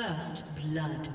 First blood.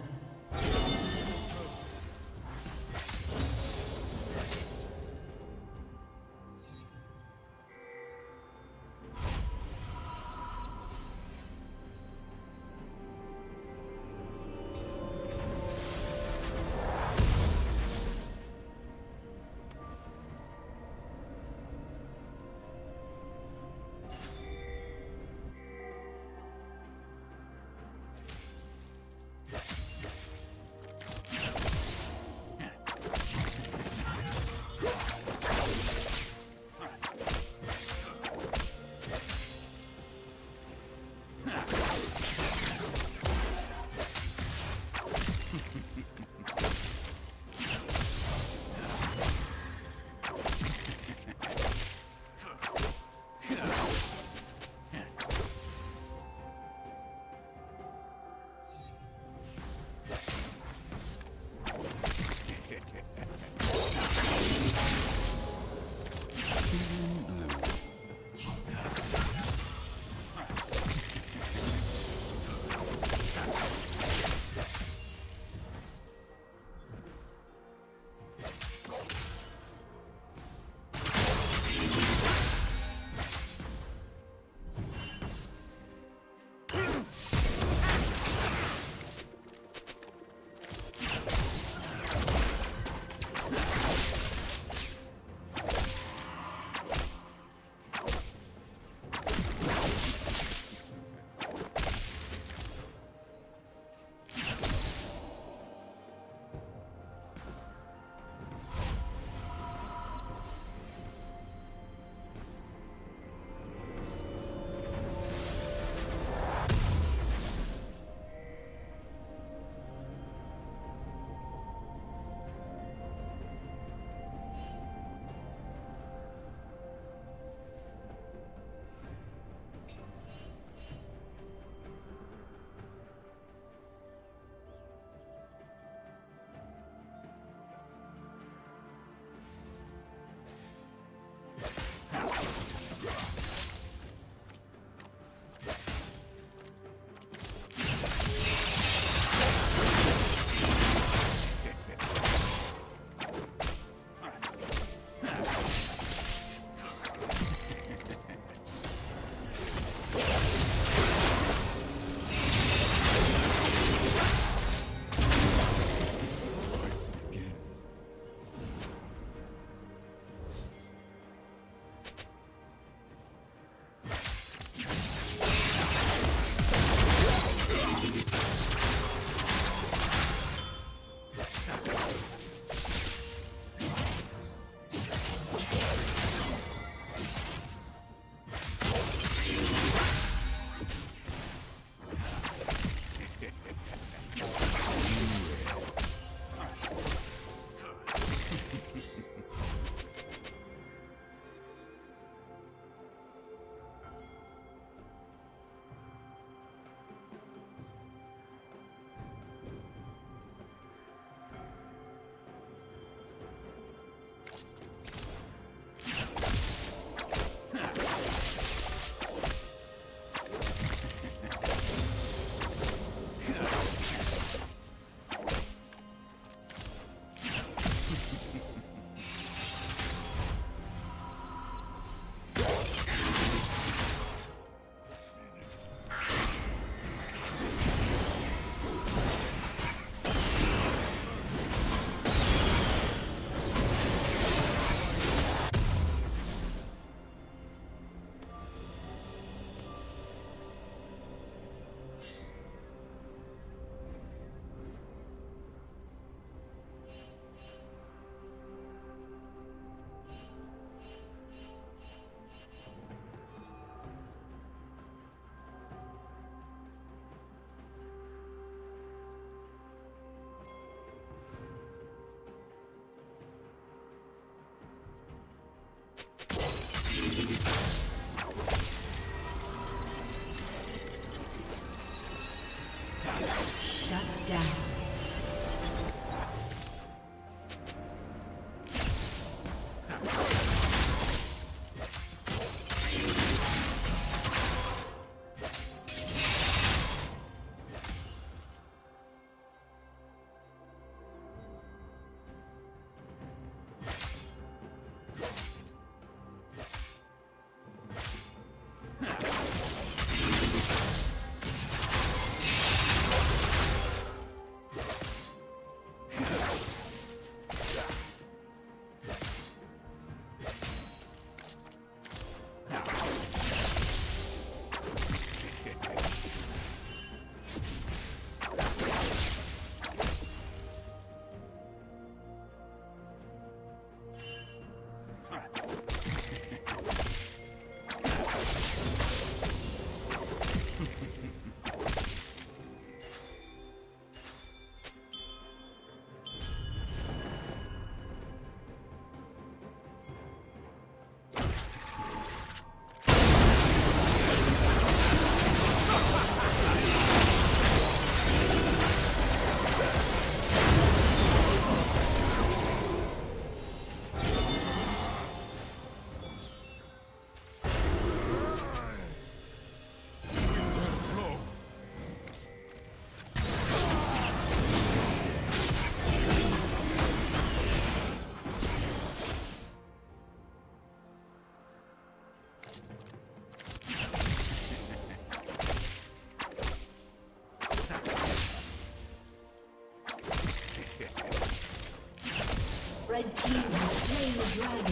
Red team has slain the dragon.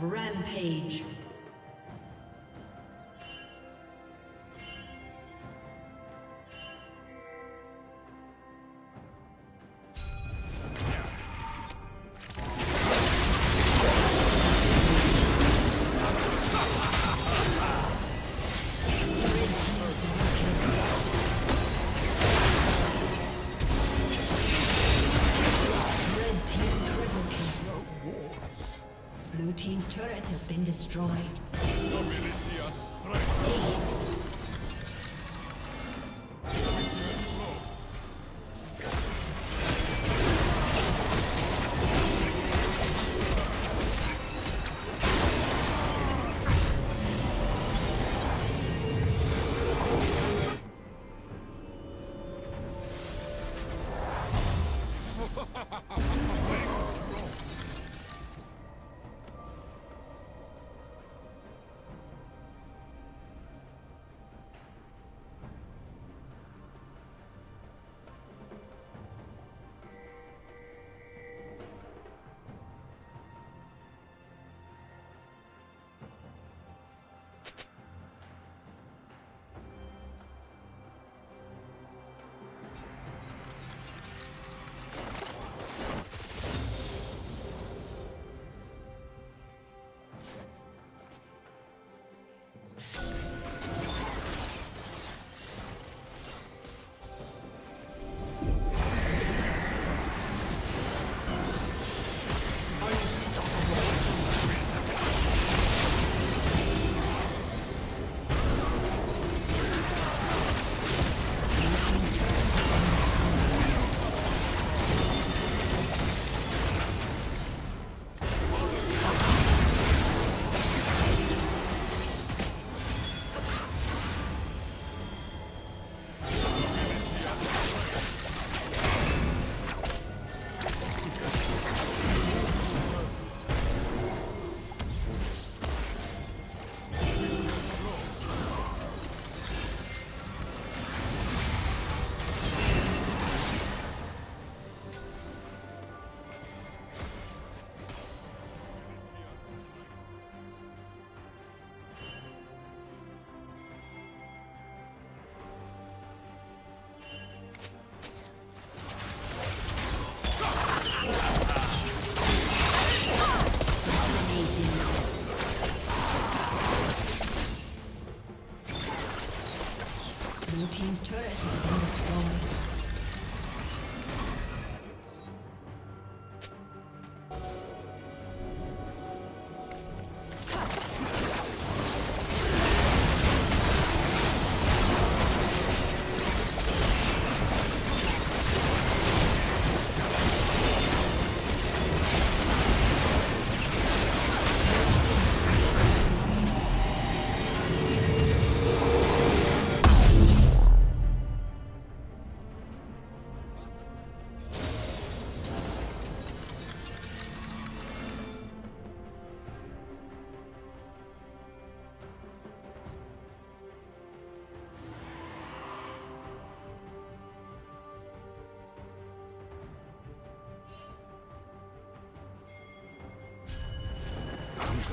Rampage. Destroyed. Team's turret has been destroyed.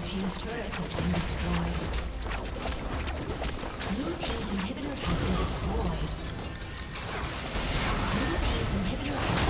Blue team's turret has been destroyed. Blue team's inhibitor has been destroyed. Blue team's inhibitor has been destroyed.